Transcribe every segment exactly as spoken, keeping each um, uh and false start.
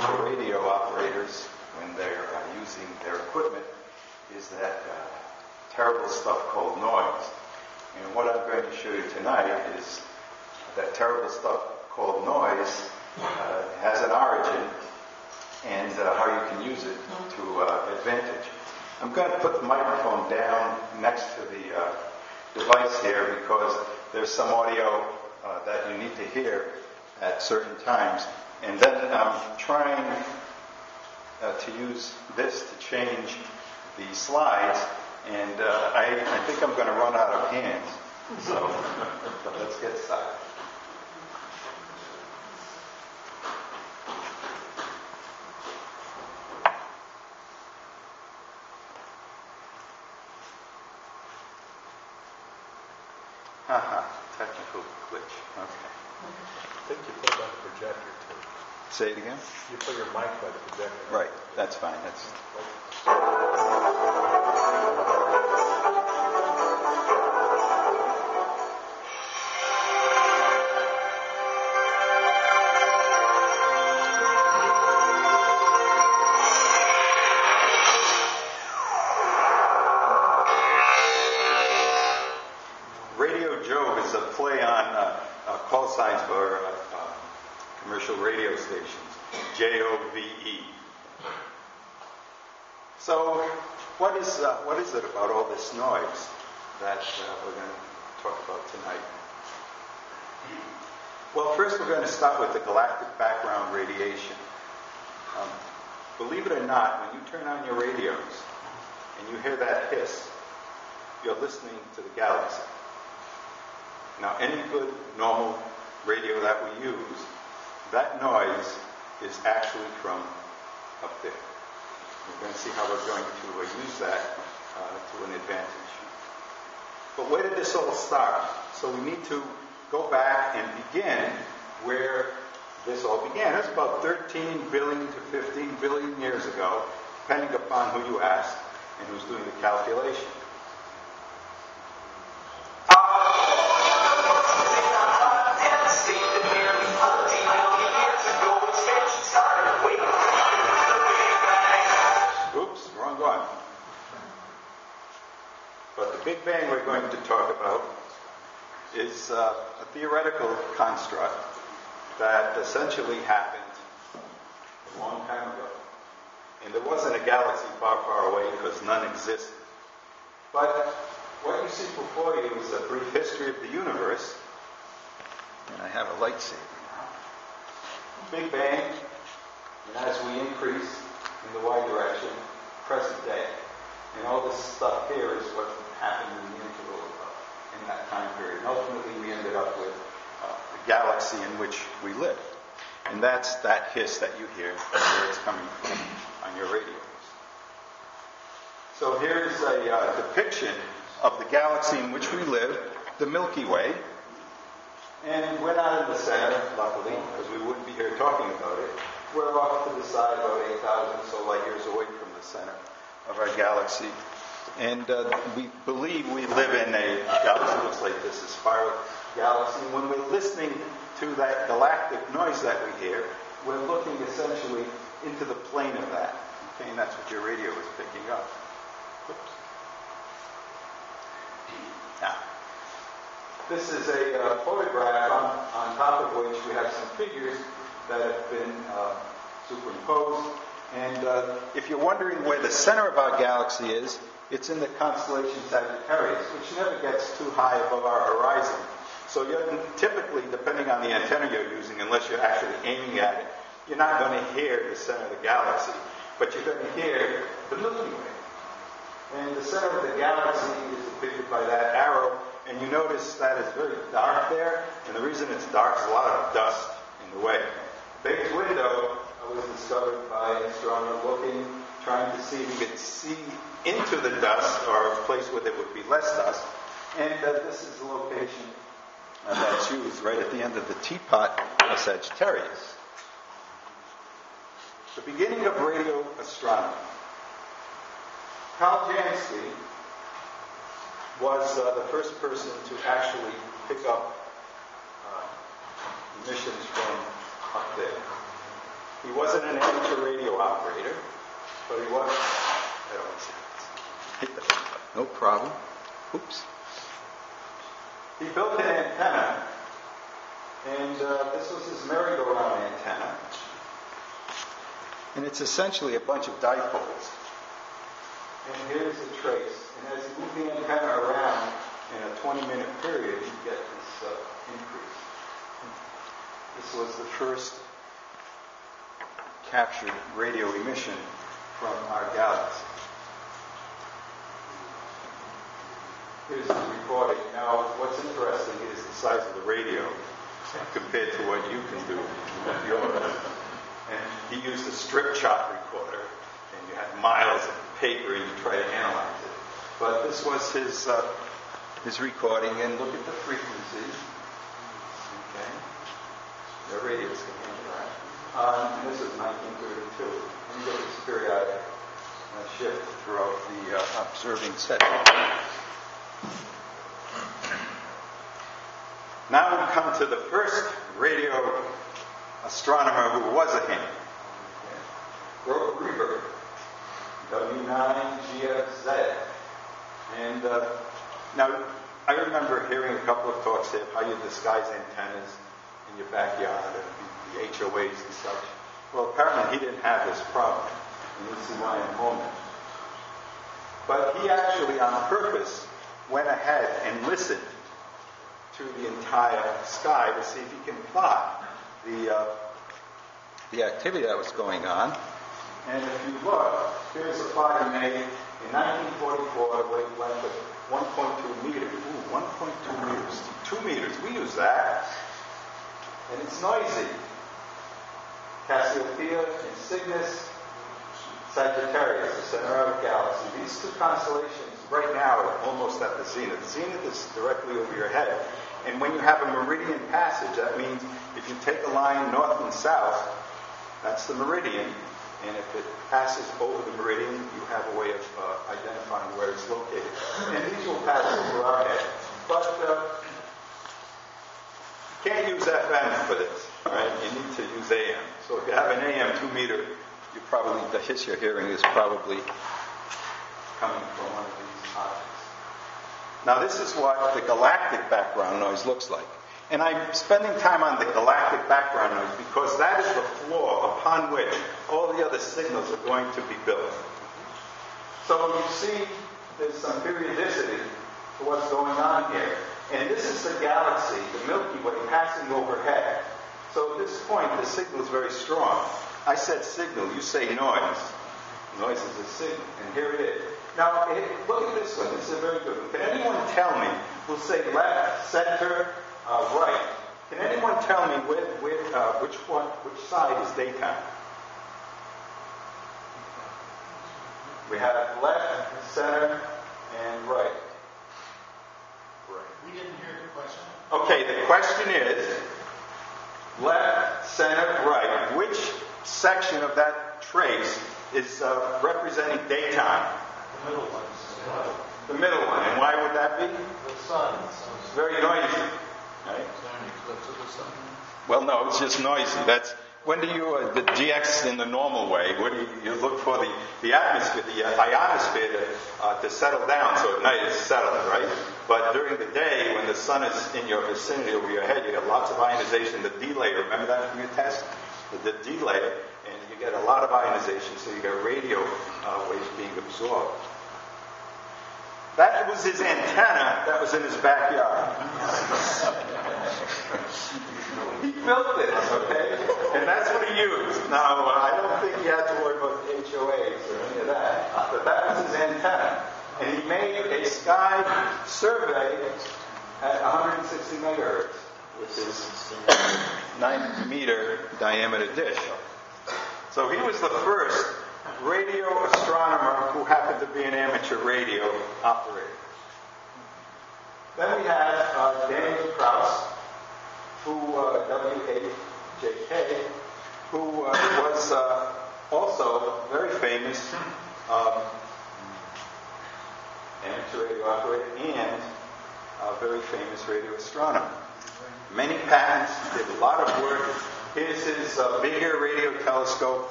the new radio operators, when they're uh, using their equipment, is that uh, terrible stuff called noise. And what I'm going to show you tonight is that terrible stuff called noise uh, has an origin and uh, how you can use it to uh, advantage. I'm going to put the microphone down next to the uh, device here because there's some audio uh, that you need to hear at certain times. And then I'm trying uh, to use this to change the slides, and uh, I, I think I'm going to run out of hands. So but let's get started. Say it again? You put your mic by the projector. Right, that's fine. That's... Radio JOVE is a play on uh, uh, call signs for uh, uh, commercial radio stations. J O V E. So, what is uh, what is it about all this noise that uh, we're going to talk about tonight? Well, first we're going to start with the galactic background radiation. Um, believe it or not, when you turn on your radios and you hear that hiss, you're listening to the galaxy. Now, any good, normal radio that we use, that noise is actually from up there. We're going to see how we're going to uh, use that uh, to an advantage. But where did this all start? So we need to go back and begin where this all began. It's about thirteen billion to fifteen billion years ago, depending upon who you ask and who's doing the calculation. Big Bang we're going to talk about is uh, a theoretical construct that essentially happened a long time ago. And there wasn't a galaxy far, far away because none existed. But what you see before you is a brief history of the universe. And I have a lightsaber now. Big Bang, and as we increase in the Y direction, present day. And all this stuff here is what happened in the interval uh, in that time period. And ultimately, we ended up with uh, the galaxy in which we live. And that's that hiss that you hear, where it's coming from on your radios. So here's a uh, depiction of the galaxy in which we live, the Milky Way. And we're not in the center, luckily, because we wouldn't be here talking about it. We're off to the side about eight thousand so light years away from the center of our galaxy. And uh, we believe we live in a galaxy that looks like this, a spiral galaxy. When we're listening to that galactic noise that we hear, we're looking essentially into the plane of that. Okay, and that's what your radio is picking up. Oops. Now, this is a uh, photograph on, on top of which we have some figures that have been uh, superimposed. And uh, if you're wondering where the center of our galaxy is, it's in the constellation Sagittarius, which never gets too high above our horizon. So you're typically, depending on the antenna you're using, unless you're actually aiming at it, you're not going to hear the center of the galaxy, but you're going to hear the Milky Way. And the center of the galaxy is depicted by that arrow, and you notice that it's very dark there, and the reason it's dark is a lot of dust in the way. Big window was discovered by an astronomer looking, trying to see if he could see into the dust, or a place where there would be less dust. And uh, this is the location uh, that's used right at the end of the teapot of Sagittarius. The beginning of radio astronomy. Carl Jansky was uh, the first person to actually pick up uh, emissions from up there. He wasn't an amateur radio operator, but he was. That always happens. No problem. Oops. He built an antenna, and uh, this was his merry-go-round antenna. And it's essentially a bunch of dipoles. And here's a trace. And as you move the antenna around in a twenty-minute period, you get this uh, increase. This was the first captured radio emission from our galaxy. Here's the recording. Now, what's interesting is the size of the radio compared to what you can do with yours. And he used a strip chop recorder, and you had miles of paper, and you try to analyze it. But this was his uh, his recording, and look at the frequency. Okay, the radios can handle that. Uh, and this is nineteen thirty-two. And you go to this periodic uh, shift throughout the uh, observing session. Now we come to the first radio astronomer who was a him. Grote Reber, W nine G F Z. And uh, now, I remember hearing a couple of talks there of how you disguise antennas in your backyard and the, the H O As and such. Well, apparently he didn't have this problem. And you'll see why in a moment. But he actually, on purpose, went ahead and listened to the entire sky to see if he can plot the uh, the activity that was going on. And if you look, here's a plot he made in nineteen forty-four, wavelength of one point two meters. Ooh, one point two meters. Two meters. We use that. And it's noisy. Cassiopeia and Cygnus, Sagittarius, the center of the galaxy. These two constellations right now are almost at the zenith. Zenith is directly over your head. And when you have a meridian passage, that means if you take a line north and south, that's the meridian. And if it passes over the meridian, you have a way of uh, identifying where it's located. And these will pass over our head. But uh, you can't use F M for this. All right? You need to use A M. So if you have an A M two-meter, you probably the hiss you're hearing is probably coming from one of these objects. Now, this is what the galactic background noise looks like. And I'm spending time on the galactic background noise because that is the floor upon which all the other signals are going to be built. So you see there's some periodicity to what's going on here. And this is the galaxy, the Milky Way, passing overhead. So at this point, the signal is very strong. I said signal, you say noise. Noise is a signal, and here it is. Now, look at this one. This is a very good one. Can anyone tell me, we'll say left, center, Uh, right. Can anyone tell me where, where, uh, which one, which side is daytime? We have left, center, and right. Right. We didn't hear the question. Okay, the question is left, center, right. Which section of that trace is uh, representing daytime? The middle one. The middle one. And why would that be? The sun. It's very noisy. Right? Is there an eclipse of the sun? Well, no, it's just noisy. That's when do you uh, the D X in the normal way? What do you, you look for the, the atmosphere, the uh, ionosphere to, uh, to settle down? So at night it's settled, right? But during the day, when the sun is in your vicinity over your head, you get lots of ionization. The D layer, remember that from your test, the, the D layer, and you get a lot of ionization. So you got radio uh, waves being absorbed. That was his antenna that was in his backyard. He built this, okay? And that's what he used. Now, I don't think he had to worry about H O As or any of that, but that was his antenna. And he made a sky survey at one hundred sixty megahertz, which is a nine meter diameter dish. So he was the first radio astronomer who happened to be an amateur radio operator. Then we have uh, Daniel Krauss, who uh, W eight J K, who uh, was uh, also very famous um, amateur radio operator and a very famous radio astronomer. Many patents, did a lot of work Here's his uh, bigger radio telescope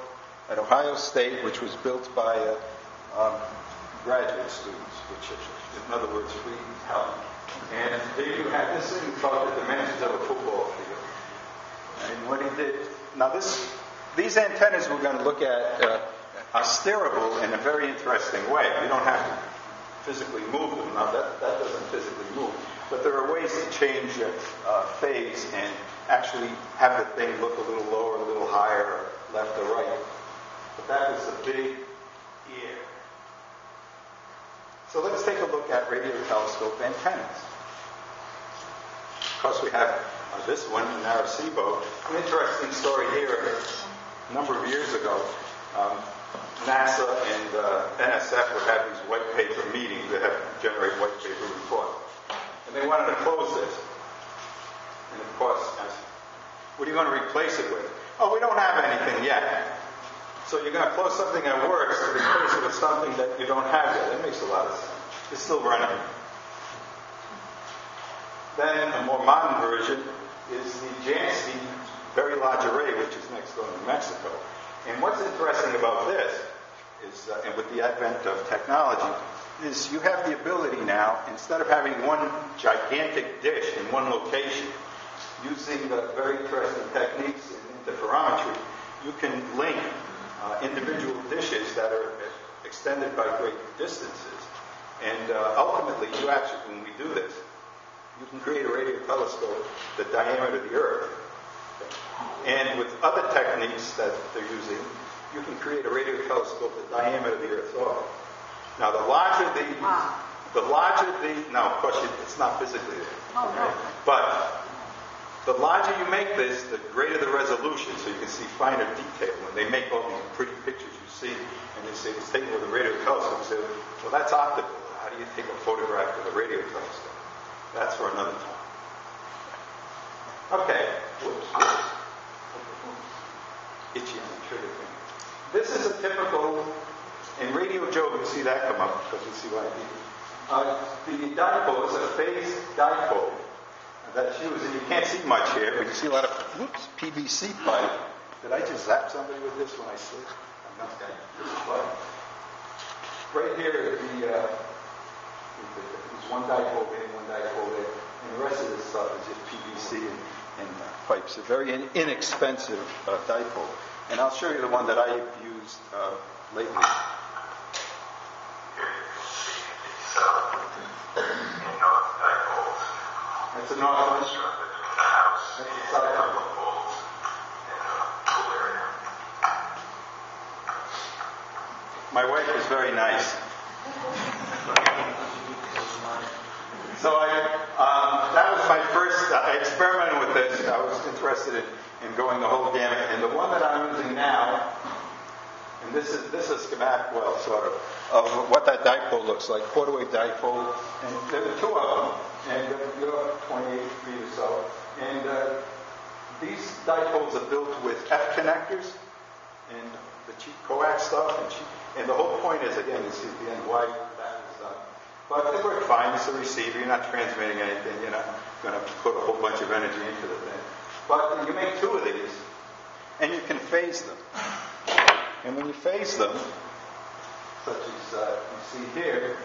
at Ohio State, which was built by uh, um, graduate students, which is, in other words, free help. And there you have this thing about the dimensions of a football field. And what he did. Now, this, these antennas we're going to look at uh, are steerable in a very interesting way. You don't have to physically move them. Now, that, that doesn't physically move. But there are ways to change uh, uh, phase and actually have the thing look a little lower, a little higher, left or right. But that was the big ear. So let's take a look at radio telescope antennas. Of course, we have uh, this one in Arecibo. An interesting story here. A number of years ago, um, NASA and uh, N S F would have these white paper meetings. They have to generate white paper reports. And they wanted to close this. And of course, I said, what are you going to replace it with? Oh, we don't have anything yet. So you're going to close something that works to replace it with something that you don't have yet. That makes a lot of sense. It's still running. Then a more modern version is the Jansky Very Large Array, which is next door in New Mexico. And what's interesting about this is, uh, and with the advent of technology, is you have the ability now, instead of having one gigantic dish in one location, using uh, very interesting techniques in interferometry, you can link uh, individual dishes that are extended by great distances. And uh, ultimately, you actually, when we do this, you can create a radio telescope the diameter of the Earth. And with other techniques that they're using, you can create a radio telescope the diameter of the Earth's orbit. Now, the larger the, the larger the, now, of course, it's not physically there, oh, no. But the larger you make this, the greater the resolution, so you can see finer detail. When they make all these pretty pictures you see, and they say, it's taken with a radio telescope, you say, well, that's optical. How do you take a photograph with a radio telescope? That's for another time. Okay. Whoops. Itchy on the trigger thing. This is a typical... In Radio JOVE, you see that come up, because you see what I mean. Uh, the dipole is a phased dipole that's used, and you can't see much here, but you see a lot of, whoops, P V C pipe. Did I just zap somebody with this when I slid? I'm not going to. Right here, the, uh, there's one dipole there, one dipole there, and the rest of this stuff is just P V C and, and uh, pipes. A very in- inexpensive uh, dipole. And I'll show you the one that I used uh, lately. That's a north. That's a south dipole. My wife is very nice. So I, um, that was my first. I experimented with this. I was interested in, in going the whole gamut. And the one that I'm using now, and this is this is schematic, well, sort of, of what that dipole looks like, quarter wave dipole. And there were two of them. And you're up twenty-eight feet or so. And uh, these dipoles are built with F connectors and the cheap coax stuff. And, cheap, and the whole point is, again, you see at the end why that is done. But they work fine. It's a receiver. You're not transmitting anything. You're not going to put a whole bunch of energy into the thing. But you make two of these, and you can phase them. And when you phase them, such as uh, you see here,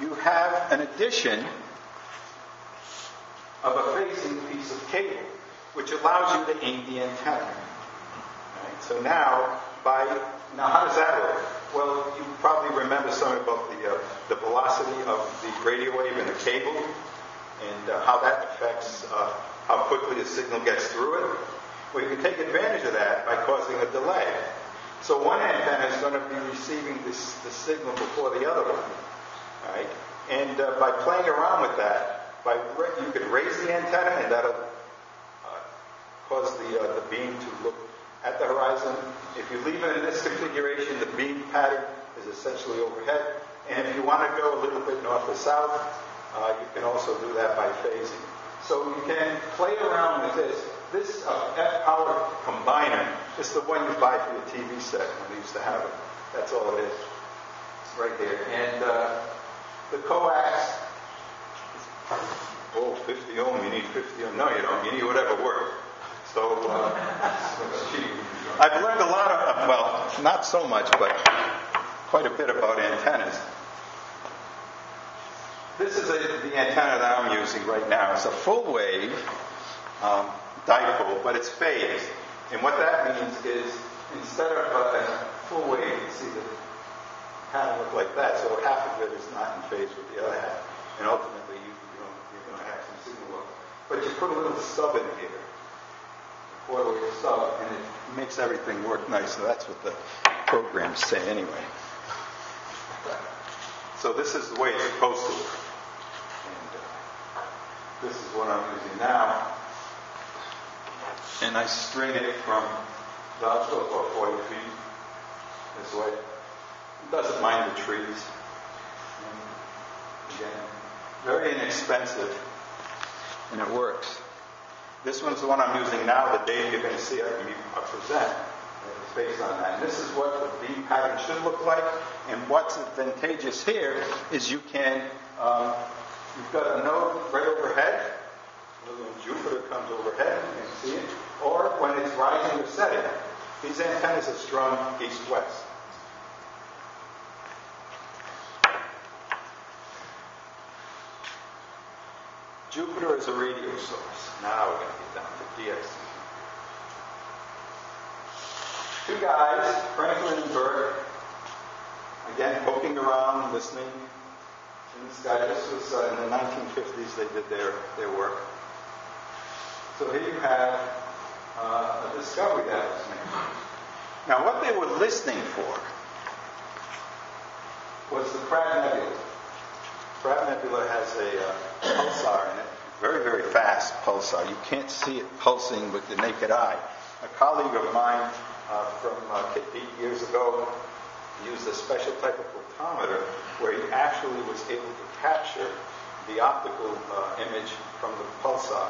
you have an addition of a facing piece of cable, which allows you to aim the antenna. Right? So now, by now, how does that work? Well, you probably remember something about the uh, the velocity of the radio wave in the cable, and uh, how that affects uh, how quickly the signal gets through it. Well, you can take advantage of that by causing a delay. So one antenna is going to be receiving this the signal before the other one. All right? And uh, by playing around with that, By, you could raise the antenna, and that'll uh, cause the uh, the beam to look at the horizon. If you leave it in this configuration, the beam pattern is essentially overhead. And if you want to go a little bit north or south, uh, you can also do that by phasing. So you can play around with this. This uh, F-power combiner is the one you buy for your T V set when we used to have it. That's all it is. It's right there. And uh, the coax... Oh, fifty ohm, you need fifty ohm. No, you don't. You need whatever works. So, uh, I've learned a lot of, well, not so much, but quite a bit about antennas. This is a, the antenna that I'm using right now. It's a full wave um, dipole, but it's phased. And what that means is, instead of a full wave, you can see that it kind of look like that. So half of it is not in phase with the other half. And ultimately, you, you know, you're going to have some signal up. But you put a little sub in here, a quarter wave sub, and it makes everything work nice. So that's what the programs say anyway. So this is the way it's supposed to work. And, uh, this is what I'm using now. And I string it from the obstacle about forty feet this way. It doesn't mind the trees. And again, very inexpensive, and it works. This one's the one I'm using now. The data you're going to see I can present is based on that. And this is what the beam pattern should look like. And what's advantageous here is you can, um, you've got a node right overhead. Jupiter comes overhead, you can see it. Or when it's rising or setting, these antennas are strung east-west. Jupiter is a radio source. Now we're going to get down to DXing. Two guys, Franklin and Burke, again poking around, listening. In the sky, this was uh, in the nineteen fifties. They did their their work. So here you have uh, a discovery that was made. Now, what they were listening for was the Crab Nebula. Crab Nebula has a uh, pulsar in it, very, very fast pulsar. You can't see it pulsing with the naked eye. A colleague of mine uh, from uh, Kitt Peak years ago used a special type of photometer where he actually was able to capture the optical uh, image from the pulsar,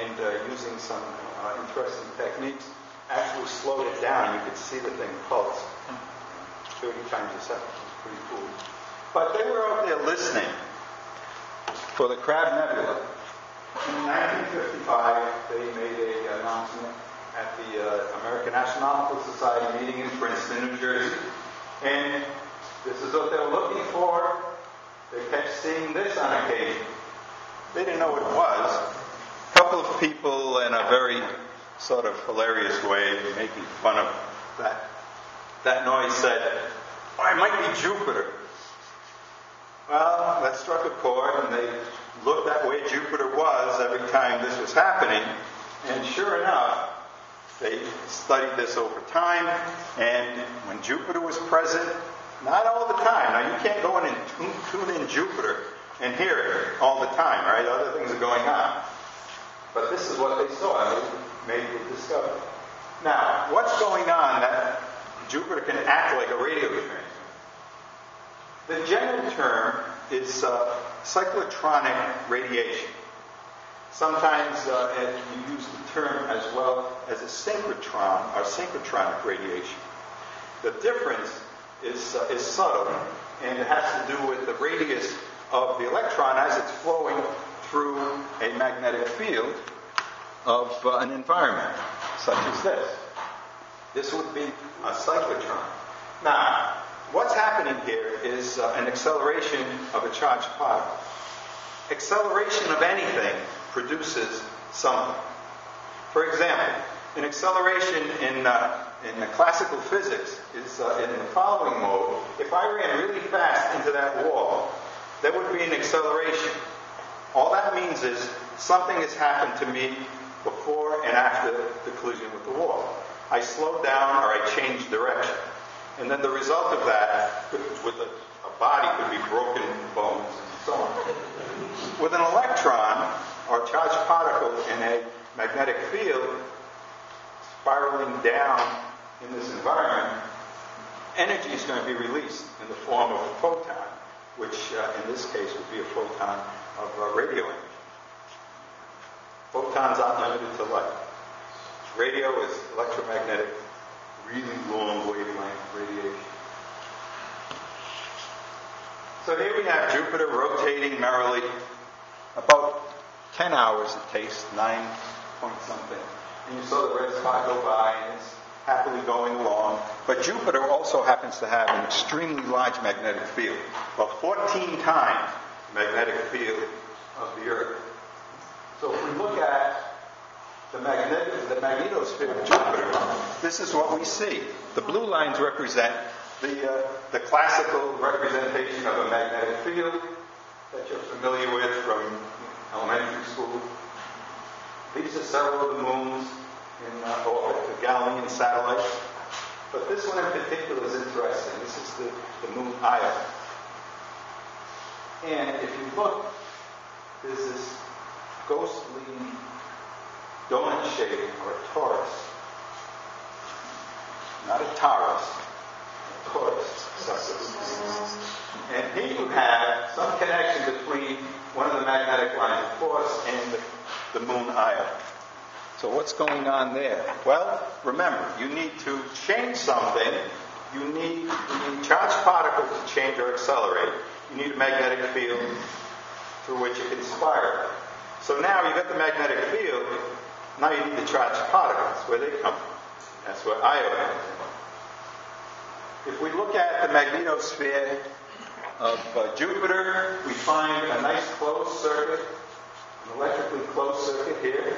and uh, using some uh, interesting techniques, actually slowed it down. You could see the thing pulse thirty times a second. It's pretty cool. But they were out there listening for the Crab Nebula. In nineteen fifty-five, they made an announcement at the uh, American Astronomical Society meeting in Princeton, New Jersey. And this is what they were looking for. They kept seeing this on occasion. They didn't know what it was. A couple of people in a very sort of hilarious way making fun of that. That noise said, oh, it might be Jupiter. Well, that struck a chord, and they looked that way Jupiter was every time this was happening. And sure enough, they studied this over time, and when Jupiter was present, not all the time. Now, you can't go in and tune, tune in Jupiter and hear it all the time, right? Other things are going on. But this is what they saw, and they made the discovery. Now, what's going on that Jupiter can act like a radio transmitter? The general term is uh, cyclotronic radiation. Sometimes uh, and you use the term as well as a synchrotron or synchrotronic radiation. The difference is, uh, is subtle, and it has to do with the radius of the electron as it's flowing through a magnetic field of uh, an environment, such as this. This would be a cyclotron. Now, what's happening here is uh, an acceleration of a charged particle. Acceleration of anything produces something. For example, an acceleration in uh, in the classical physics is uh, in the following mode. If I ran really fast into that wall, there would be an acceleration. All that means is something has happened to me before and after the collision with the wall. I slowed down or I changed direction. And then the result of that, with a, a body, could be broken bones and so on. With an electron, or charged particle in a magnetic field spiraling down in this environment, energy is going to be released in the form of a photon, which uh, in this case would be a photon of uh, radio energy. Photons aren't limited to light. Radio is electromagnetic, really long wavelength radiation. So here we have Jupiter rotating merrily. About ten hours it takes, nine point something. And you saw the red spot go by, and it's happily going along. But Jupiter also happens to have an extremely large magnetic field. Well, fourteen times the magnetic field of the Earth. So if we look at the, magnet- the magnetosphere of Jupiter, this is what we see. The blue lines represent the, uh, the classical representation of a magnetic field that you're familiar with from elementary school. These are several of the moons in uh, orbit, the Galilean satellite. But this one in particular is interesting. This is the, the moon Io. And if you look, there's this ghostly donut shape, or a torus. Not a Taurus, a torus. And here you have some connection between one of the magnetic lines, of course, and the, the moon Io. So what's going on there? Well, remember, you need to change something. You need, you need charged particles to change or accelerate. You need a magnetic field through which it can spire. So now you've got the magnetic field. Now you need the charged particles, where they come from. That's where Io comes from. If we look at the magnetosphere of uh, Jupiter, we find a nice closed circuit, an electrically closed circuit here.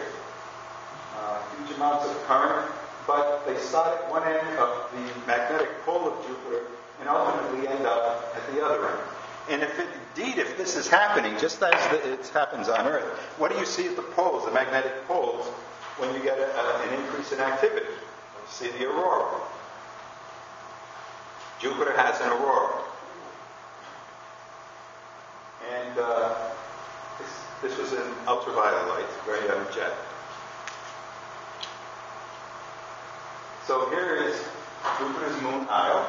Uh, huge amounts of current, but they start at one end of the magnetic pole of Jupiter and ultimately end up at the other end. And if it, indeed, if this is happening, just as the, it happens on Earth, what do you see at the poles, the magnetic poles, when you get a, a, an increase in activity? You see the aurora. Jupiter has an aurora. And uh, this, this was in ultraviolet light, very energetic. So here is Jupiter's moon Io,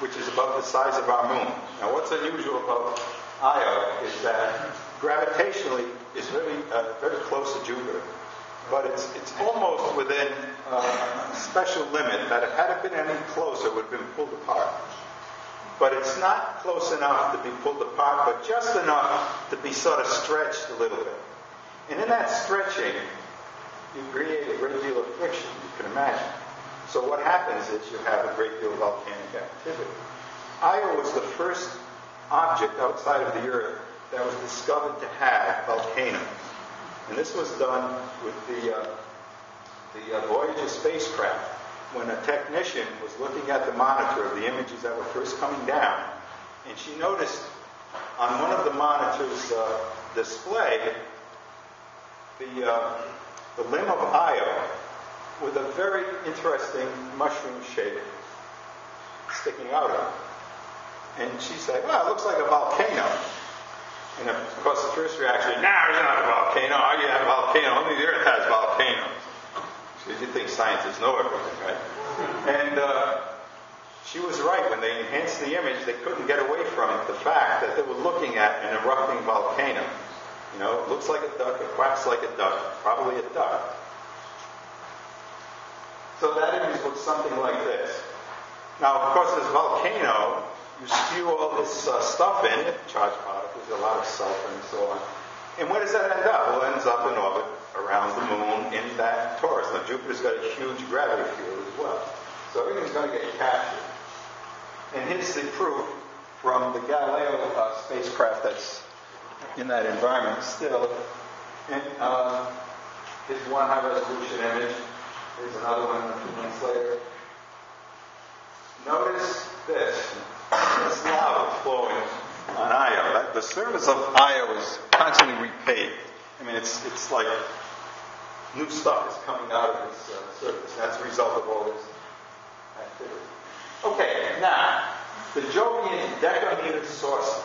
which is about the size of our moon. Now what's unusual about Io is that gravitationally it's very, uh, very close to Jupiter, but it's, it's almost within uh, a special limit that if had it been any closer it would have been pulled apart. But it's not close enough to be pulled apart, but just enough to be sort of stretched a little bit. And in that stretching, you create a great deal of friction, you can imagine. So what happens is you have a great deal of volcanic activity. Io was the first object outside of the Earth that was discovered to have volcanoes. And this was done with the, uh, the uh, Voyager spacecraft, when a technician was looking at the monitor of the images that were first coming down, and she noticed on one of the monitor's uh, display the, uh, the limb of Io, with a very interesting mushroom shape sticking out of it. And she said, well, it looks like a volcano. And of course, the first reaction, no, nah, you're not a volcano. Are you a volcano? Only the Earth has volcanoes. She did think scientists know everything, right? And uh, she was right. When they enhanced the image, they couldn't get away from it, the fact that they were looking at an erupting volcano. You know, it looks like a duck, it quacks like a duck, probably a duck. So that image looks something like this. Now, of course, this volcano, you spew all this uh, stuff in it, charged particles, a lot of sulfur and so on. And where does that end up? Well, it ends up in orbit around the moon in that torus. Now, Jupiter's got a huge gravity field as well. So everything's going to get captured. And here's the proof from the Galileo uh, spacecraft that's in that environment still. And uh, here's one high-resolution image. Here's another one a few months later. Notice this. This lava flowing on Io. That, the surface of Io is constantly repaved. I mean, it's it's like new stuff is coming out of this uh, surface. That's the result of all this activity. Okay, now, the Jovian decameter sources.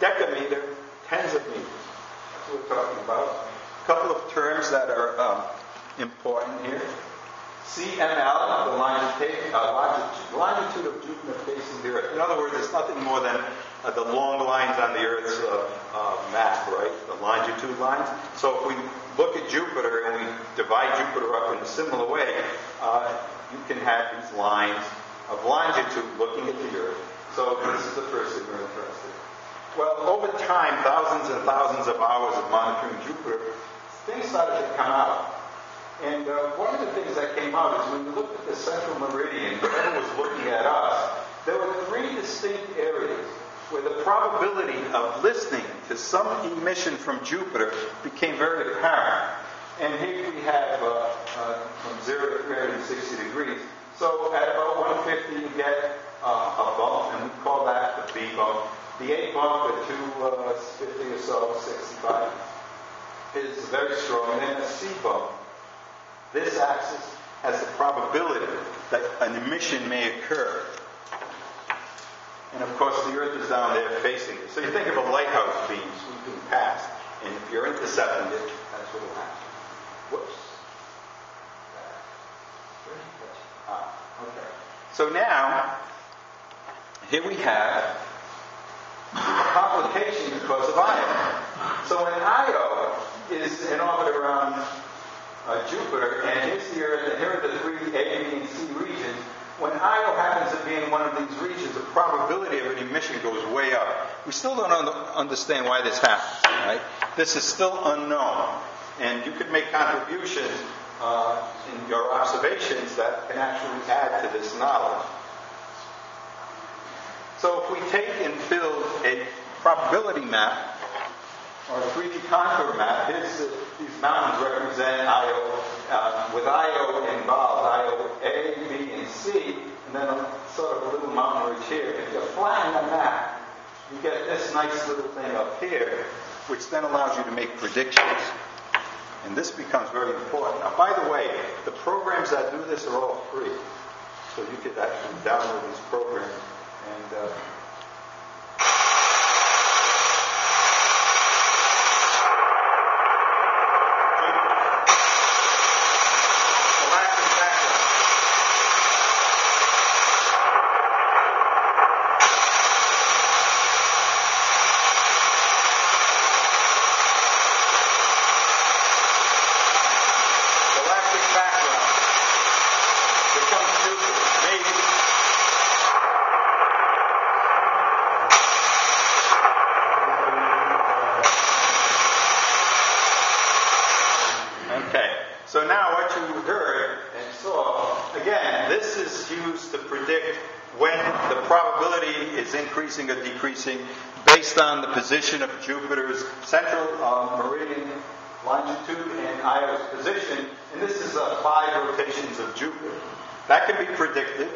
Decameter, tens of meters. That's what we're talking about. A couple of terms that are... Um, important here. C M L, the longitude, uh, longitude of Jupiter facing the Earth. In other words, it's nothing more than uh, the long lines on the Earth's uh, uh, map, right? The longitude lines. So if we look at Jupiter and we divide Jupiter up in a similar way, uh, you can have these lines of longitude looking at the Earth. So this is the first thing we're interested in. Well, over time, thousands and thousands of hours of monitoring Jupiter, things started to come out. And uh, one of the things that came out is when you looked at the central meridian, whoever was looking at us, there were three distinct areas where the probability of listening to some emission from Jupiter became very apparent. And here we have uh, uh, from zero to three hundred sixty degrees. So at about one fifty you get uh, a bump, and we call that the B bump. The A bump at two fifty or so, sixty-five, is very strong. And then a C bump, this axis has the probability that an emission may occur. And of course the Earth is down there facing it. So you think of a lighthouse beam sweeping past, and if you're intercepting it, that's what will happen. Whoops. Ah, okay. So now, here we have a complication because of Io. So when Io is in orbit around uh, Jupiter, and here's the Earth, and here are the three A, B, and C regions, when Io happens to be in one of these regions, the probability of an emission goes way up. We still don't un- understand why this happens, right? This is still unknown. And you could make contributions uh, in your observations that can actually add to this knowledge. So if we take and build a probability map, or a three D contour map, here's, uh, these mountains represent Io, uh, with Io involved, Io A, B, and C, and then a, sort of a little mountain ridge here. If you flatten the map, you get this nice little thing up here, which then allows you to make predictions. And this becomes very important. Now, by the way, the programs that do this are all free. So you could actually download these programs. And uh, increasing or decreasing based on the position of Jupiter's central uh, meridian longitude and Io's position, and this is uh, five rotations of Jupiter. That can be predicted,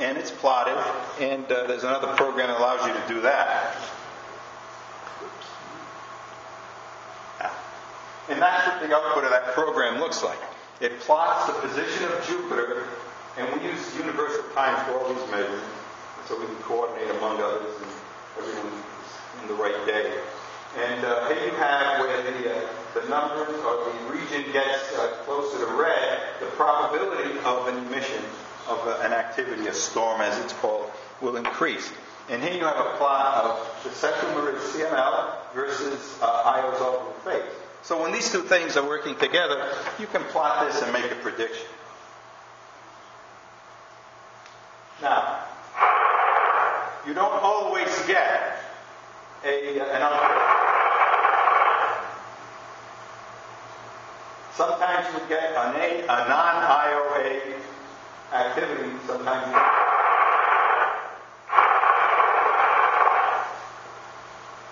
and it's plotted, and uh, there's another program that allows you to do that. And that's what the output of that program looks like. It plots the position of Jupiter, and we use universal time for all these measurements, so we can coordinate among others and everyone in the right day. And uh, here you have where the, uh, the numbers or the region gets uh, closer to red, the probability of an emission of uh, an activity, a storm as it's called, will increase. And here you have a plot of the central meridian C M L versus uh, Io's orbital phase. So when these two things are working together, you can plot this and make a prediction. Now, you don't always get a, an output. Sometimes you get an a, a non-I O A activity. Sometimes you don't.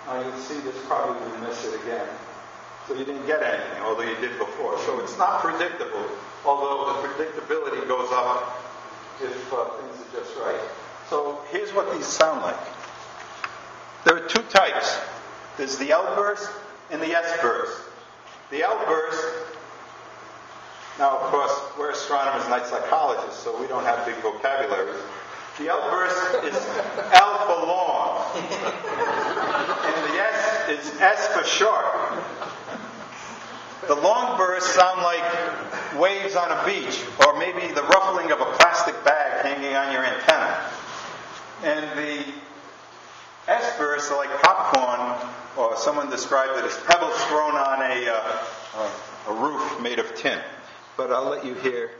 Now you'll see this probably will miss it again. So you didn't get anything, although you did before. So it's not predictable, although the predictability goes up if uh, things are just right. So here's what these sound like. There are two types. There's the L-burst and the S-burst. The L-burst, now of course we're astronomers, not psychologists, so we don't have big vocabularies. The L-burst is L for long, and the S is S for short. The long bursts sound like waves on a beach, or maybe the ruffling of a plastic bag hanging on your antenna. And the S-bursts are like popcorn, or someone described it as pebbles thrown on a, uh, a roof made of tin. But I'll let you hear.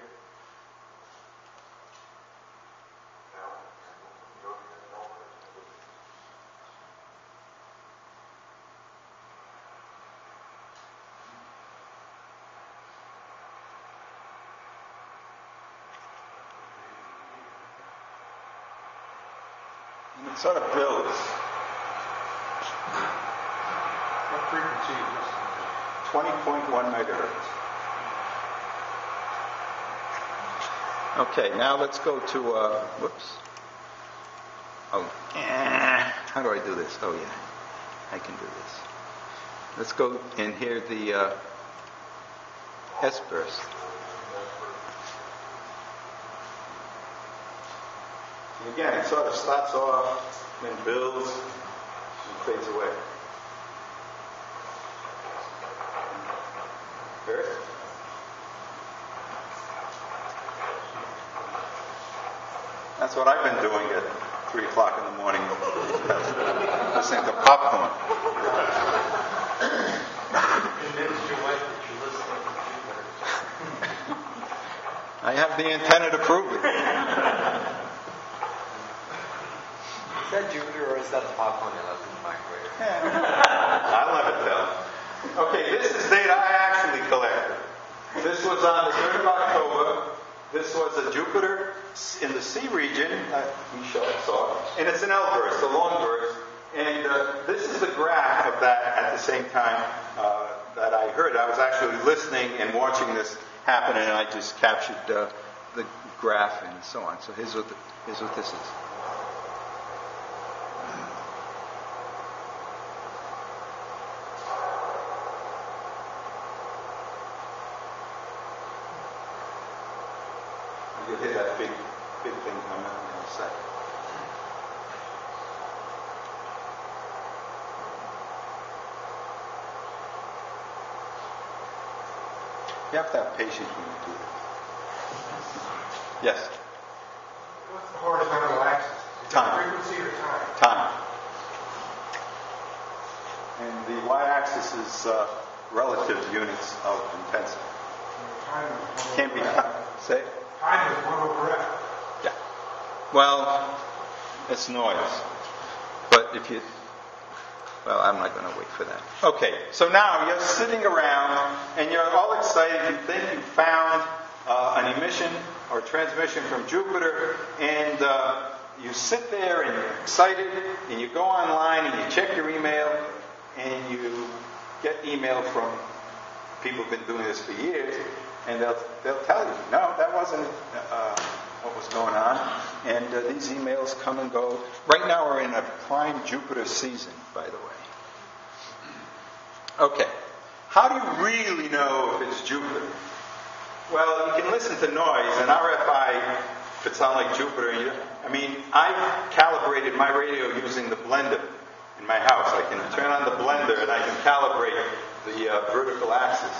It sort of builds. What frequency is this? twenty point one megahertz. Okay, now let's go to, uh, whoops. Oh, eh, how do I do this? Oh, yeah, I can do this. Let's go and hear the uh, S-burst. And again, it sort of starts off, then builds, and fades away. Hear it? That's what I've been doing at three o'clock in the morning, listening to popcorn. Convince your wife that you're listening to Jupiter. I have the antenna to prove it. Is that Jupiter or is that the popcorn you left in the microwave? Yeah. I'll never tell. Okay, this is data I actually collected. This was on the third of October. This was a Jupiter in the C region, uh, we showed, saw, and it's an L-burst, a long burst, and uh, this is the graph of that at the same time uh, that I heard. I was actually listening and watching this happen, and I just captured uh, the graph and so on. So here's what, the, here's what this is. You have to have patience when you do this. Yes? What's the hardest metal axis? Is time. Frequency or time? Time. And the y-axis is uh, relative units of intensity. Time is can't be say. Time is one over f. Yeah. Well, it's noise. But if you... Well, I'm not going to wait for that. Okay, so now you're sitting around and you're all excited. You think you found uh, an emission or transmission from Jupiter, and uh, you sit there and you're excited, and you go online and you check your email, and you get email from people who've been doing this for years, and they'll they'll tell you, no, that wasn't uh, what was going on, and uh, these emails come and go. Right now we're in a prime Jupiter season, by the way. Okay, how do you really know if it's Jupiter? Well, you can listen to noise, and R F I, if it sounds like Jupiter, you, I mean, I've calibrated my radio using the blender in my house. I can turn on the blender, and I can calibrate the uh, vertical axis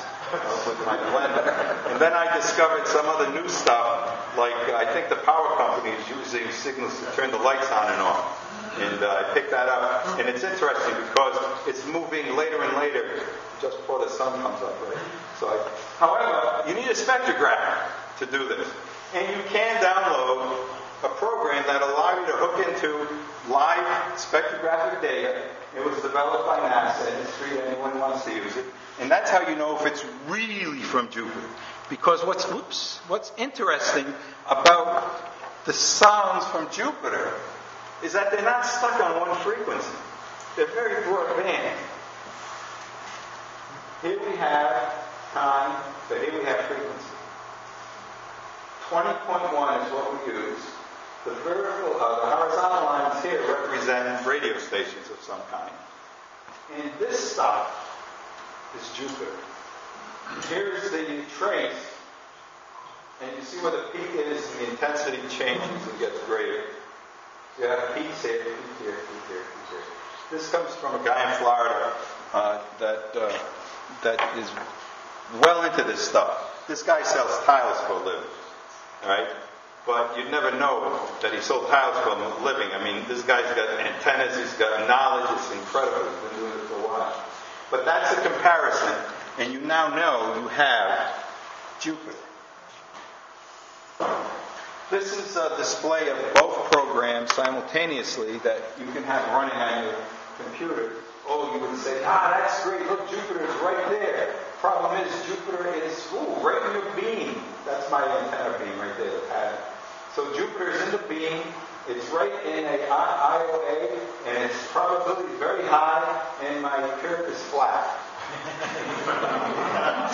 with my blender. And then I discovered some other new stuff, like uh, I think the power company is using signals to turn the lights on and off. And uh, I picked that up, and it's interesting because it's moving later and later, just before the sun comes up, right? So, I, however, you need a spectrograph to do this, and you can download a program that allows you to hook into live spectrographic data. It was developed by NASA, and it's free to anyone who wants to use it, and that's how you know if it's really from Jupiter. Because what's whoops, what's interesting about the sounds from Jupiter is that they're not stuck on one frequency. They're very broad band. Here we have time, so here we have frequency. twenty point one is what we use. The vertical, uh, the horizontal lines here represent radio stations of some kind. And this stuff is Jupiter. Here's the trace, and you see where the peak is, and the intensity changes and gets greater. You have peaks here, peak here, peak here, peak here. This comes from a guy in Florida uh, that uh, that is well into this stuff. This guy sells tiles for a living, all right? But you'd never know that he sold tiles for a living. I mean, this guy's got antennas, he's got knowledge, it's incredible. He's been doing it for a while. But that's a comparison, and you now know you have Jupiter. This is a display of both programs simultaneously that you can have running on your computer. Oh, you would say, ah, that's great. Look, Jupiter is right there. Problem is, Jupiter is, ooh, right in your beam. That's my antenna beam right there, the pattern. So Jupiter is in the beam, It's right in a I O A, and its probability is very high, and my trip is flat.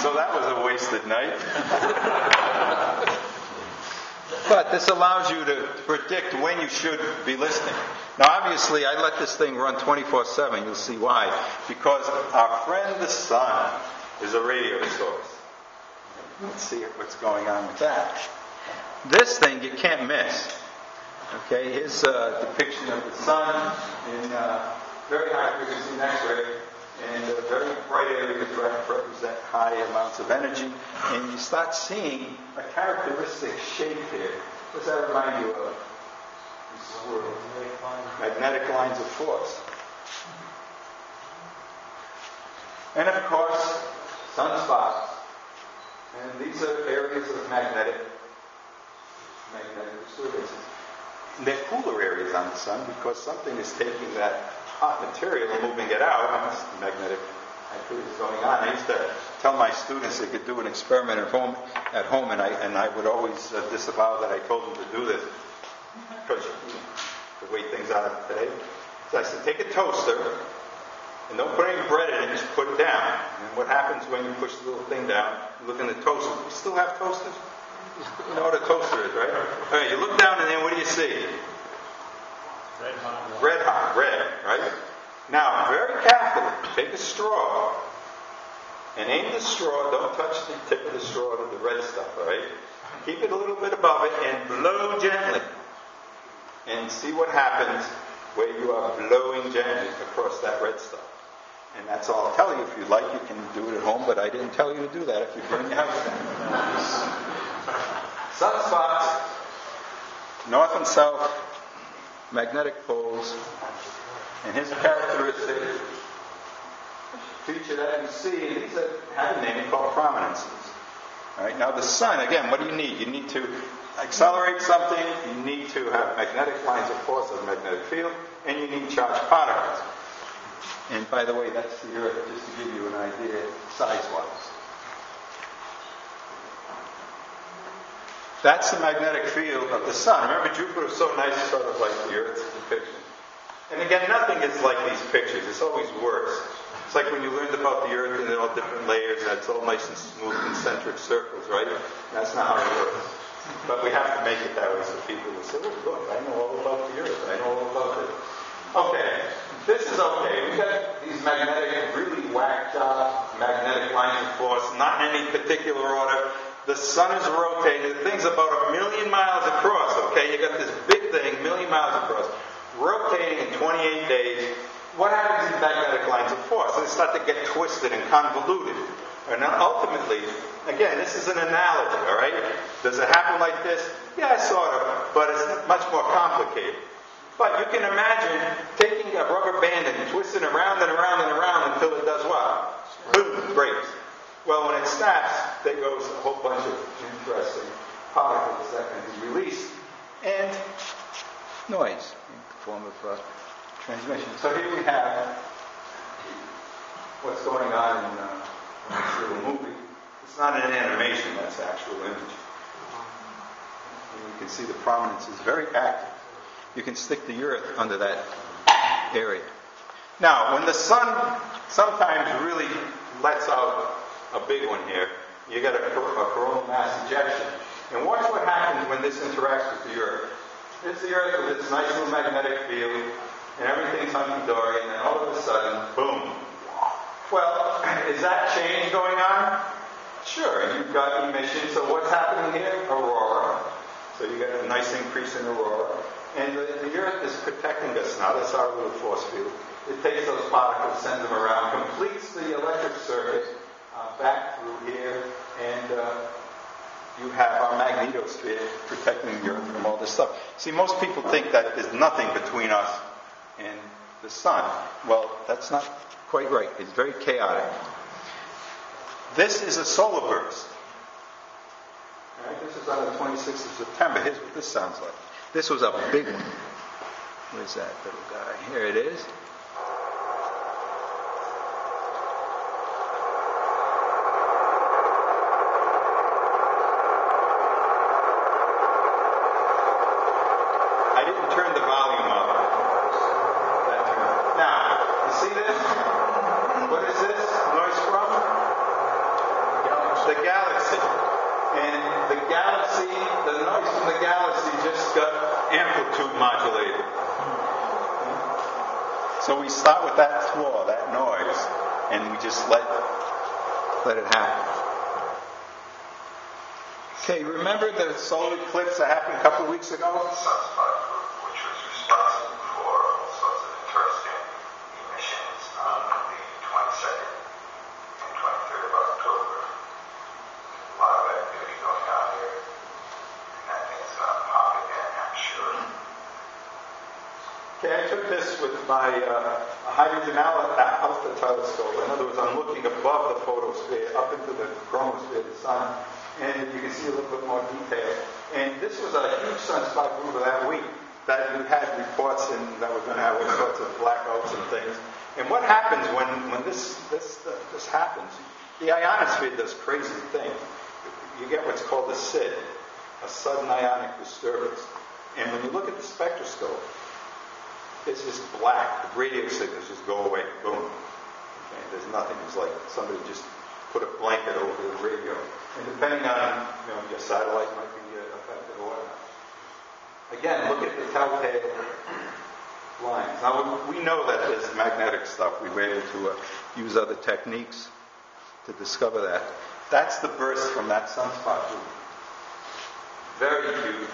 So that was a wasted night. But this allows you to predict when you should be listening. Now, obviously, I let this thing run twenty-four seven. You'll see why. Because our friend the sun is a radio source. Let's see what's going on with that. This thing you can't miss. Okay, here's a depiction of the sun in uh, very high frequency in X-ray, and uh, very bright areas represent high amounts of energy, and you start seeing a characteristic shape here. What does that remind you of? Magnetic lines of force. And of course, sunspots. And these are areas of magnetic magnetic disturbances. They're cooler areas on the sun because something is taking that hot material and moving it out, and this magnetic activity is going on. I used to tell my students they could do an experiment at home, at home, and I and I would always uh, disavow that I told them to do this because you know, the way things are today. So I said, take a toaster and don't put any bread in it; just put it down. And what happens when you push the little thing down? You look in the toaster. We still have toasters. You know what a toaster is, right? All right, you look down and then what do you see? Red hot. Red hot, red, right? Now, very carefully, take a straw and aim the straw. Don't touch the tip of the straw to the red stuff, all right? Keep it a little bit above it and blow gently. And see what happens where you are blowing gently across that red stuff. And that's all I'll tell you. If you like, you can do it at home, but I didn't tell you to do that if you burn your house down. Sunspots, north and south, magnetic poles, and his characteristic feature that you see, these have a name called prominences. All right, now the sun, again, what do you need? You need to accelerate something, you need to have magnetic lines of force of magnetic field, and you need charged particles. And by the way, that's the Earth, just to give you an idea size-wise. That's the magnetic field of the sun. Remember, Jupiter is so nice, sort of like the Earth's depiction. And again, nothing is like these pictures. It's always worse. It's like when you learned about the Earth and there are all different layers, and it's all nice and smooth, concentric circles, right? That's not how it works. But we have to make it that way so people will say, look, look, I know all about the Earth. I know all about it. Okay, this is okay. We've got these magnetic, really whacked out magnetic lines of force, not in any particular order. The sun is rotating. The thing's about a million miles across, okay? You got this big thing, million miles across, rotating in twenty-eight days. What happens to these magnetic lines of force? They start to get twisted and convoluted. And then ultimately, again, this is an analogy, all right? Does it happen like this? Yeah, sort of, but it's much more complicated. But you can imagine taking a rubber band and twisting it around and around and around until it does what? Boom, breaks. Well, when it snaps, there goes a whole bunch of interesting particles that can be released and noise in the form of uh, transmission. So here we have what's going on in uh, this little movie. It's not an animation, that's an actual image. And you can see the prominence is very active. You can stick the Earth under that area. Now, when the sun sometimes really lets out a big one here, you got a, a coronal mass ejection. And watch what happens when this interacts with the Earth. It's the Earth with its nice little magnetic field, and everything's hunky-dory, and then all of a sudden, boom. Well, is that change going on? Sure, you've got emission, so what's happening here? Aurora. So you got a nice increase in aurora. And the, the Earth is protecting us now. That's our little force field. It takes those particles, sends them around, completes the electric circuit, Uh, back through here, and uh, you have our magnetosphere protecting the Earth from all this stuff. See, most people think that there's nothing between us and the sun. Well, that's not quite right. It's very chaotic. This is a solar burst. All right, this is on the twenty-sixth of September. Here's what this sounds like. This was a big one. Where's that little guy? Here it is. galaxy just got amplitude modulated. So we start with that flaw, that noise, and we just let let it happen. Okay, remember the solar eclipse that happened a couple of weeks ago? Which was responsible for all sorts of interesting emissions on the twenty-second and twenty-third of October. A lot of activity going on here, and I think it's going to pop again, I'm sure. Okay, I took this with my uh, hydrogen alpha telescope. In other words, I'm looking above the photosphere, up into the chromosphere, the sun. And you can see a little bit more detail. And this was a huge sunspot rumor that week that we had reports in that we're going to have all sorts of blackouts and things. And what happens when, when this this uh, this happens? The ionosphere does crazy things. You get what's called a S I D, a sudden ionic disturbance. And when you look at the spectroscope, it's just black. The radio signals just go away. Boom. Okay, there's nothing. It's like somebody just put a blanket over the radio. And depending on, you know, your satellite might be affected or whatnot. Again, look at the telltale lines. Now, we know that there's magnetic stuff. We were able to uh, use other techniques to discover that. That's the burst from that sunspot group. Very huge,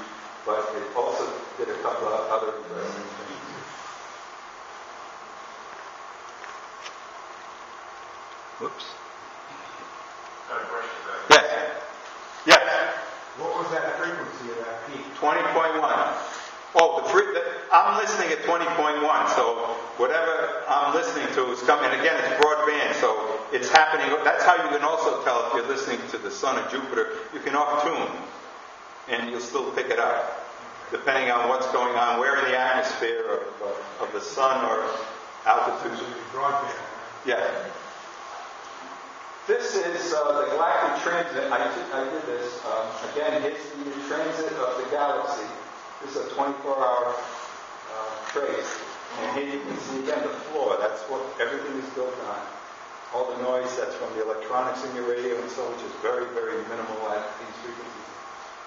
but it also did a couple of other interesting things. Whoops. Yes. Yes. What was that frequency of that peak? twenty point one. Oh, the, free, the I'm listening at twenty point one, so whatever I'm listening to is coming. And again, it's broadband, so it's happening. That's how you can also tell if you're listening to the sun or Jupiter. You can off-tune, and you'll still pick it up, depending on what's going on, where in the atmosphere of, of the sun or altitude. Broadband. Yeah. This is uh, the galactic transit. I did, I did this. Um, again, it's the transit of the galaxy. This is a twenty-four hour uh, trace. And here you can see again the floor. That's what everything is built on. All the noise that's from the electronics in your radio and so, which is very, very minimal at these frequencies.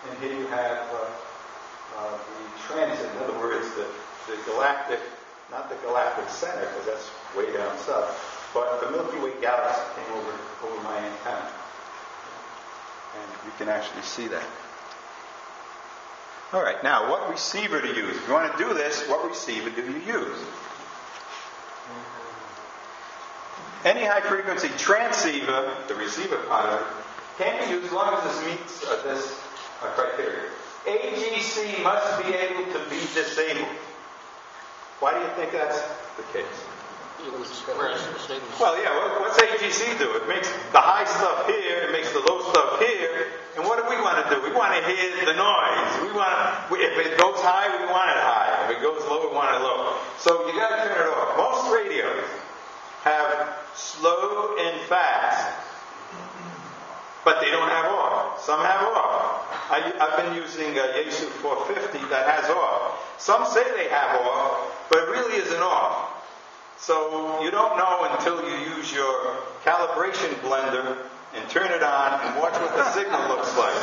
And here you have uh, uh, the transit. In other words, the, the galactic, not the galactic center, because that's way down south. But the Milky Way galaxy came over, over my antenna. And you can actually see that. All right, now, what receiver to use? If you want to do this, what receiver do you use? Any high-frequency transceiver, the receiver part of it, can be used as long as this meets uh, this uh, criteria. A G C must be able to be disabled. Why do you think that's the case? Well, yeah, what's A G C do? It makes the high stuff here, it makes the low stuff here, and what do we want to do? We want to hear the noise. We want to, if it goes high, we want it high. If it goes low, we want it low. So you got to turn it off. Most radios have slow and fast, but they don't have off. Some have off. I, I've been using a Yesu four fifty that has off. Some say they have off, but it really isn't off. So you don't know until you use your calibration blender and turn it on and watch what the signal looks like.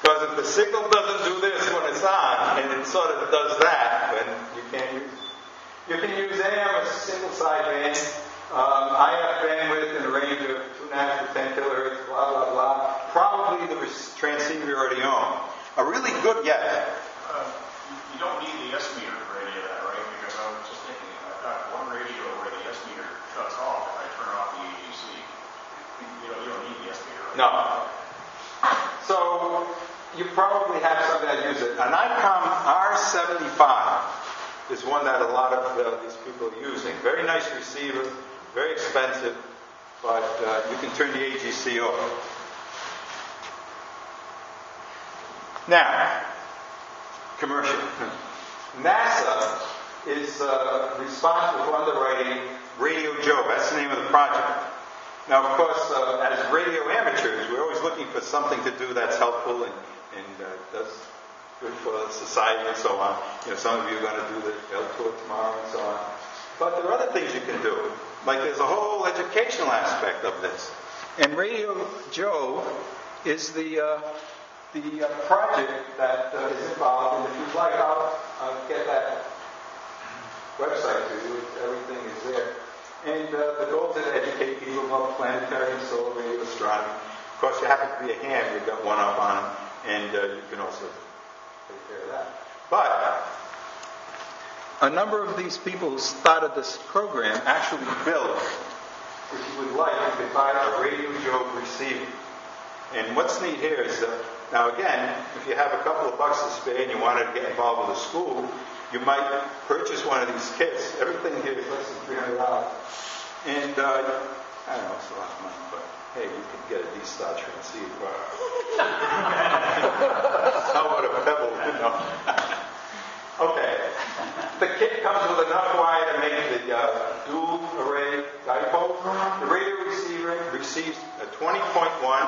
Because if the signal doesn't do this when it's on, and it sort of does that, then you can't use it. You can use A M as a single sideband, um, I F bandwidth in a range of two and a half to ten kilohertz, blah, blah, blah. Probably the transceiver you already own. A really good, yeah. Uh, you don't need the S-meter for any of that, right? Because I was just thinking, I've got one radio where the S-meter cuts off if I turn off the A G C. You know, you don't need the S-meter. Right? No. So, you probably have something that uses it. An Icom R seventy-five is one that a lot of uh, these people are using. Very nice receiver, very expensive, but uh, you can turn the A G C off. Now, commercial. NASA is uh, responsible for underwriting Radio JOVE. That's the name of the project. Now, of course, uh, as radio amateurs, we're always looking for something to do that's helpful and, and uh, does good for society and so on. You know, some of you are going to do the El Toro tomorrow and so on. But there are other things you can do. Like there's a whole educational aspect of this. And Radio JOVE is the uh, the uh, project that uh, is involved, and if you'd like, I'll uh, get that website to you. Everything is there. And uh, the goal is to educate people about planetary and solar radio astronomy. Of course, you happen to be a hand, you've got one up on them, and uh, you can also take care of that. But a number of these people who started this program actually built, if you would like, you could buy a Radio JOVE receiver. And what's neat here is that, now again, if you have a couple of bucks to spare and you wanted to get involved with a school, you might purchase one of these kits. Everything here is less than three hundred dollars. And, uh, I don't know, it's a lot of money, but hey, you can get a D-star transceiver. Somewhat of a pebble, you know. Okay. The kit comes with enough wire to make the uh, dual array dipole. The radio receiver receives a twenty point one,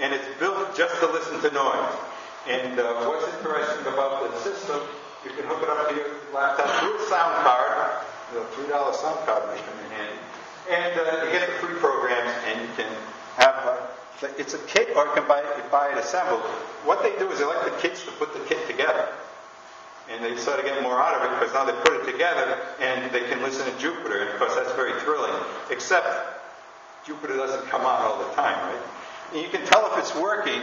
and it's built just to listen to noise. And uh, what's interesting about the system, you can hook it up to your laptop through a sound card, the three dollar sound card may come in handy, and uh, you get the free programs, and you can have a, it's a kit, or you can buy it, buy it assembled. What they do is they like the kits to put the kit together. And they sort of get more out of it because now they put it together and they can listen to Jupiter. And of course, that's very thrilling. Except Jupiter doesn't come on all the time, right? And you can tell if it's working,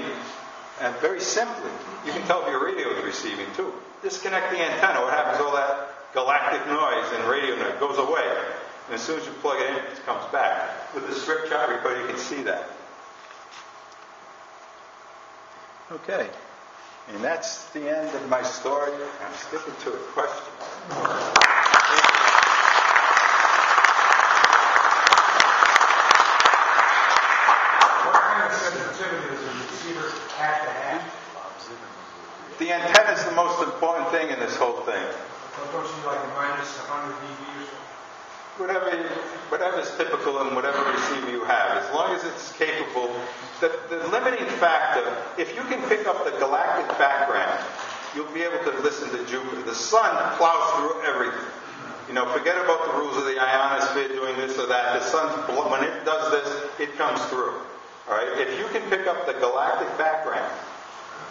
and very simply, you can tell if your radio is receiving too. Disconnect the antenna. What happens? All that galactic noise and radio noise goes away. And as soon as you plug it in, it comes back. With the strip chart recorder, you can see that. Okay. And that's the end of my story. I'm sticking to a question. What kind of sensitivity does the receiver have to have? The antenna is the most important thing in this whole thing. Don't you like minus one hundred dB or so? Whatever, whatever is typical in whatever receiver you have, as long as it's capable. The, the limiting factor, if you can pick up the galactic background, you'll be able to listen to Jupiter. The sun plows through everything. You know, forget about the rules of the ionosphere doing this or that. The sun, when it does this, it comes through. All right. If you can pick up the galactic background,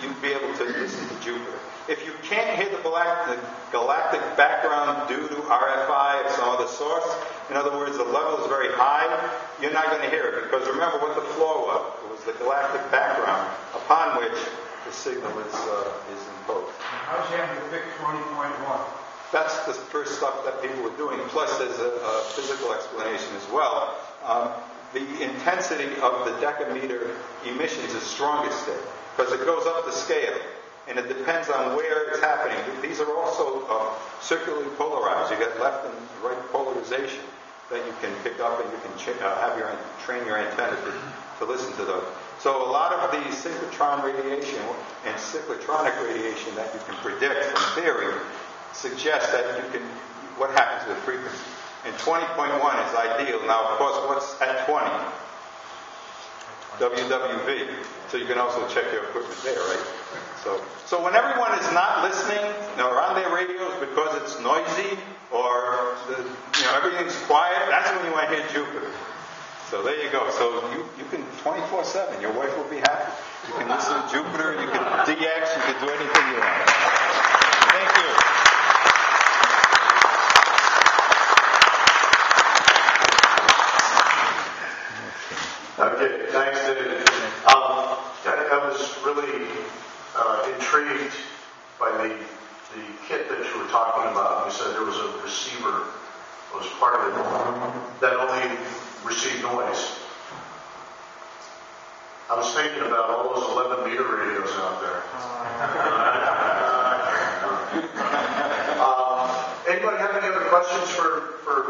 you'll be able to listen to Jupiter. If you can't hear the galactic, galactic background due to R F I or some other source, in other words, the level is very high, you're not going to hear it. Because remember what the floor was. It was the galactic background upon which the signal is uh, is imposed. How does you have to pick twenty point one? That's the first stuff that people were doing. Plus, there's a, a physical explanation as well. Um, the intensity of the decameter emissions is strongest there. Because it goes up the scale. And it depends on where it's happening. These are also uh, circularly polarized. You get left and right polarization that you can pick up, and you can ch- uh, have your train your antenna to, to listen to those. So a lot of the synchrotron radiation and cyclotronic radiation that you can predict from theory suggests that you can what happens with frequency. And twenty point one is ideal. Now, of course, what's at twenty? W W V. So you can also check your equipment there, right? So, so when everyone is not listening or on their radios because it's noisy or the, you know everything's quiet, that's when you want to hear Jupiter. So there you go. So you, you can twenty-four seven. Your wife will be happy. You can listen to Jupiter. You can D X. You can do anything you want. Thank you. Okay, thanks, David. Um, I, I was really uh, intrigued by the the kit that you were talking about. You said there was a receiver that was part of it that only received noise. I was thinking about all those eleven meter radios out there. Uh, anybody have any other questions for, for